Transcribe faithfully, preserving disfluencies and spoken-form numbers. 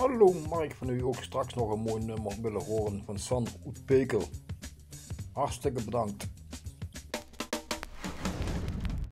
Hallo Mark, van u ook straks nog een mooi nummer willen horen van Sander Oet Pekel. Hartstikke bedankt.